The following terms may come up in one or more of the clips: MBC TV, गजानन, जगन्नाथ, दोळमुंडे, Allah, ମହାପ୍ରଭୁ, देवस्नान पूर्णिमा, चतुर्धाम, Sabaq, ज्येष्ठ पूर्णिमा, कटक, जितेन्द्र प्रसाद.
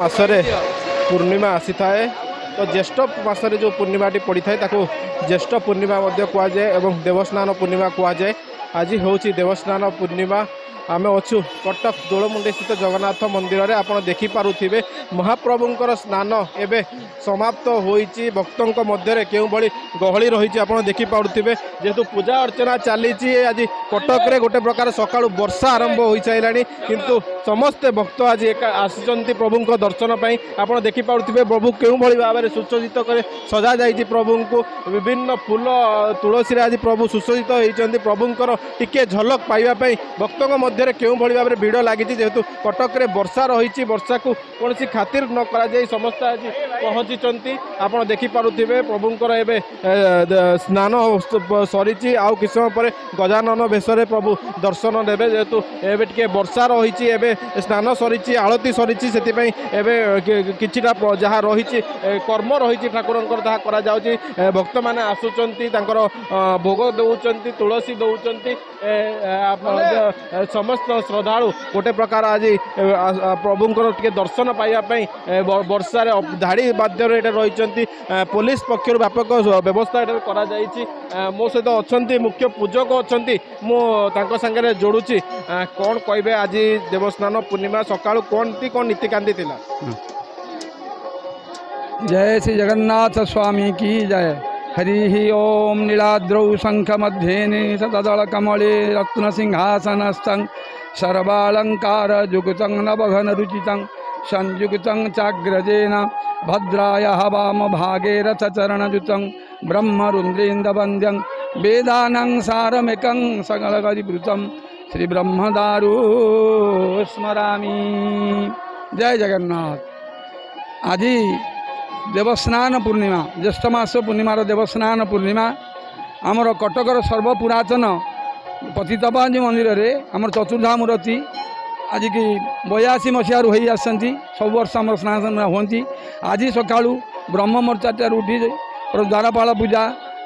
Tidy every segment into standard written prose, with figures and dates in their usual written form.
मासरे पूर्णिमा आसी थाए तो ज्येष्ठ मासरे जो पूर्णिमाटी पड़ी थाए ताको ज्येष्ठ पूर्णिमा कह जाए एवं देवस्नान पूर्णिमा कह जाए। आज हूँ देवस्नान पूर्णिमा। आमे अच्छु कटक दोळमुंडे स्थित जगन्नाथ मंदिर में आपड़ देखिपे महाप्रभुंर स्नान एवं समाप्त होई भक्तों मध्य क्यों भली गहली रही आप देखिपे जेहेतु पूजा अर्चना चली आज कटक रे गोटे प्रकार सकाळु वर्षा आरंभ हो सारे किंतु समस्ते भक्त आज एक आसी प्रभुं दर्शन आप देखिपे प्रभु क्यों भली भाव में सुसज्जित कर सजा जाइए प्रभु को विभिन्न फूल तुलसी आज प्रभु सुसज्जित होती प्रभुंर टिके झलक पाइबापी भक्तों मध्य क्यों भली भाव में भिड़ लगी जेहेतु कटक रे वर्षा रही वर्षा को कौन खातिर न करा जाई समस्त आज पहुँची आप देखिपे प्रभुंर एवं स्नान सरी आउ कि समय पर गजानन भेषरे प्रभु दर्शन देवे जेहेतु एवं टिके वर्षा रही स्नान सरी आलती सरी से कि जहाँ रही कर्म रही ठाकुर ताकि भक्त मैंने आसुंच भोग दौरान तुलसी दौरान समस्त श्रद्धालु गोटे प्रकार आज प्रभुंर टे दर्शन पाइबापी वर्षार धाड़ी बाध्य रही पुलिस पक्षर व्यापक व्यवस्था ये मो सहित अच्छा मुख्य पूजक अच्छा मुझे जोड़ूची कौन कहे आज देवस्नान पूर्णिमा सका कौन कौन नीतिकांति थी। जय श्री जगन्नाथ स्वामी की जय। हरि ओम नीलाद्रौ शंख मध्येनि सदल कमले रत्न सिंहासनस्थं सर्वालंकार जुगतं नवघन रुचितं संयुक्तं चाग्रजेन भद्रायाः वाम भागे रथचरणयुतं ब्रह्मरुद्रेन्द्रवन्द्यं वेदानां सारमेकं सकलगदिवृतं श्री ब्रह्मदारु स्मरामि। जय जगन्नाथ। आदि देवस्नान पूर्णिमा ज्येष्ठमास पूर्णिमार देवस्नान पूर्णिमा आमर कटकर सर्वपुरातन पतितपावनी मंदिर रे आमर चतुर्धाम रती आज की 82 मसीह हो सब वर्ष आम स्नान हमें आज सका ब्रह्ममोर्चा उठी द्वारपाल पूजा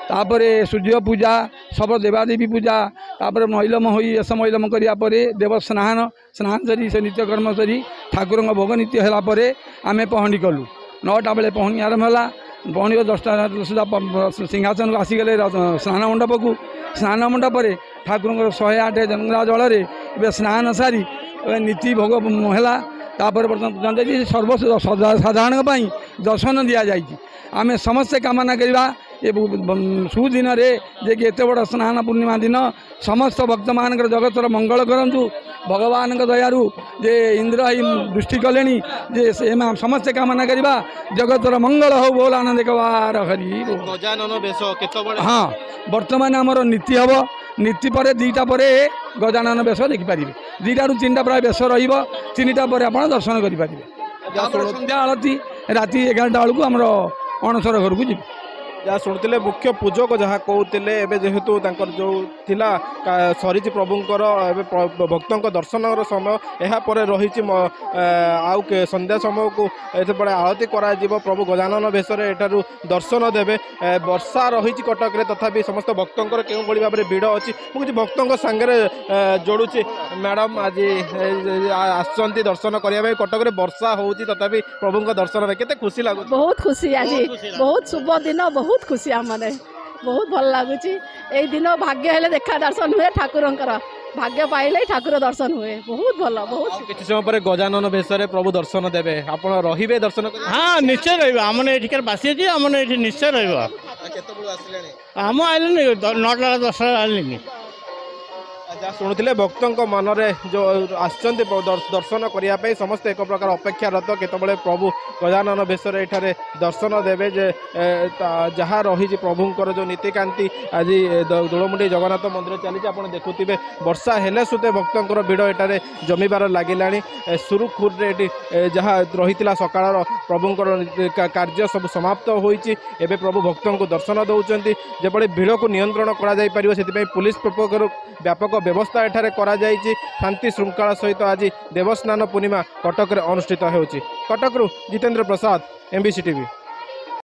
तापर सूर्य पूजा सब देवादेवी पूजा तापर मैलम हो यश मैलम करापर देवस्नान स्नान सरी से नित्यकर्म सरी ठाकुर भोग नित्य है आम पहंडी कलु 9टा बेले पहनी आरंभ है पहनी 10टा सुधा सिंहासन को आसीगले स्नान मंडप को स्नान मंडप ठाकुर 108 जंगला जल में स्नान सारी नीति भोग है तापर बर्तमान पूजा सर्व साधारण दर्शन दि जाए आम समस्ते कामना करवा ये सुदिन जे कि एत बड़ स्नान पूर्णिमा दिन समस्त भक्त मान जगत मंगल करूँ भगवान दयारू जे इंद्र ही दृष्टि कले जे समस्ते कामना करवा जगत मंगल हो बोल आनंद एक बार हरि गजानन बेश। हाँ बर्तमान आमर नीति हे नीति पर 2टा पर गजानन बेश देखिपारे 2टा 3टा प्राय बेश रिटा पर आप दर्शन करेंगे संध्या आलती रात 11टा बेलू आम अणसर घर को जी जहाँ शुणुते मुख्य पूजक जहाँ कहते एवं जेहेतु जो थी सरी प्रभुंर भक्तों दर्शन समय यापर रही आउ संध्या समय को ये आलती कर प्रभु गजानन भेष दर्शन देवे वर्षा रही कटक तथा समस्त भक्तों क्यों भाई भाव में भिड़ अच्छी मुझे भक्तों सांगे जोड़ूची मैडम आज आसुँच दर्शन करने कटक वर्षा हो तथा प्रभुं दर्शन के खुशी लगुच बहुत खुशी आज बहुत शुभ दिन बहुत खुशी आम बहुत भल लगुच दिन भाग्य हेले देखा दर्शन हुए ठाकुर भाग्य पाइले ठाकुर दर्शन हुए बहुत भल बहुत किसी समय पर गजानन भेष प्रभु दर्शन देवे आप रे दर्शन। हाँ निश्चय रही बासी अच्छी आम निश्चय रम आइल 9टा 10टा आइल शुणुते भक्तों मन में जो दर्शन करने समस्त एक प्रकार अपेक्षारत केतबले प्रभु गजानन भेष दर्शन देवे जहाँ रही प्रभुंर जो नीतिकांति आज दोळमुंडे जगन्नाथ मंदिर चली आप देखुए वर्षा हेले सुते भक्तों भिड़ एटारे जमीबार लगला सुरुखुर जहाँ रही सका प्रभुंर कार्य सब समाप्त होती एवं प्रभु भक्तों को दर्शन दौरान जब भिड़ को नियंत्रण कर पुलिस व्यापक व्यवस्था एठारे करा जायछि शांति श्रृंखला सहित आज देवस्नान पूर्णिमा कटक रे अनुष्ठित होउछि। कटक रु जितेन्द्र प्रसाद MBC TV।